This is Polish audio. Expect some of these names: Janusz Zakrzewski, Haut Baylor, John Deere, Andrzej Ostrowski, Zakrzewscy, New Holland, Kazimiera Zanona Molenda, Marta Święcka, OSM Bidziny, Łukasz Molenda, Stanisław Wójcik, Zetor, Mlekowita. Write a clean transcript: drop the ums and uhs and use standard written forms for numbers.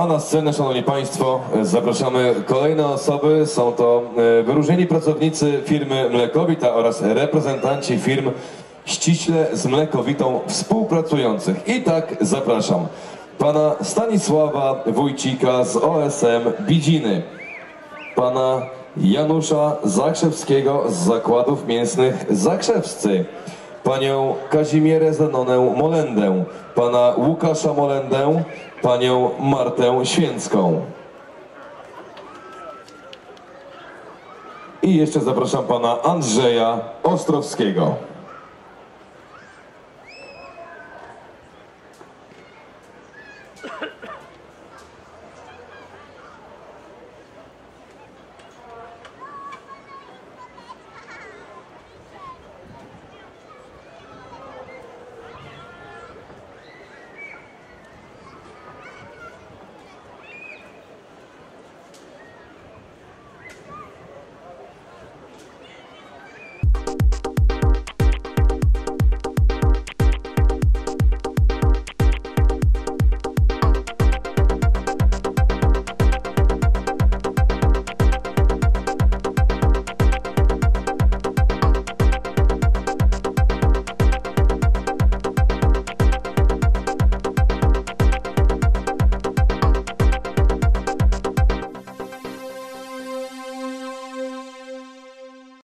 A na scenę, szanowni państwo, zapraszamy kolejne osoby. Są to wyróżnieni pracownicy firmy Mlekowita oraz reprezentanci firm ściśle z Mlekowitą współpracujących. I tak zapraszam pana Stanisława Wójcika z OSM Bidziny, pana Janusza Zakrzewskiego z Zakładów Mięsnych Zakrzewscy, panią Kazimierę Zanonę Molendę, pana Łukasza Molendę, panią Martę Święcką. I jeszcze zapraszam pana Andrzeja Ostrowskiego.